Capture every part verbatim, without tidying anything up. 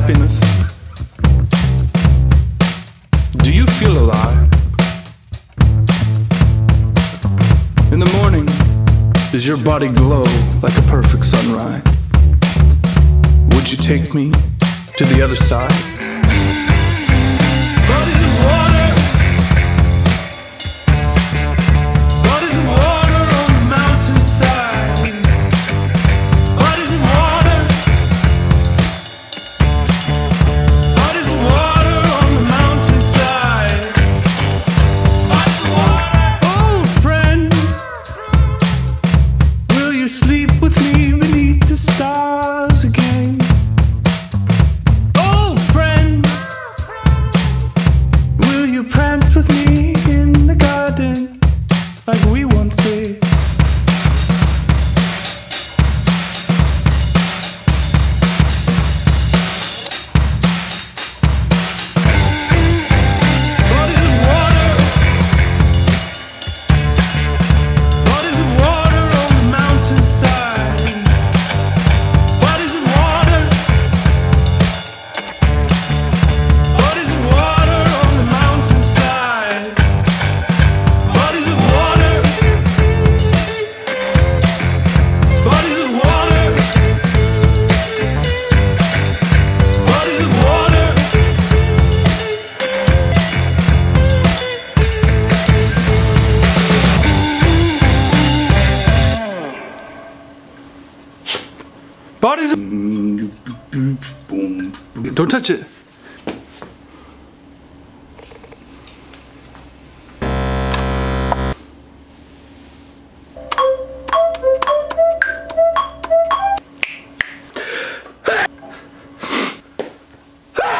happiness? Do you feel alive? In the morning, does your body glow like a perfect sunrise? Would you take me to the other side? Bodies of water, bodies of water on the mountainside, bodies of water, bodies of water on the mountainside, bodies of water. Oh friend, will you sleep with me beneath the stars again? Prance with me in the garden like we once did. Bodies of... Don't touch it.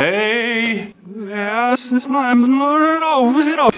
Hey, yes, I'm not at all.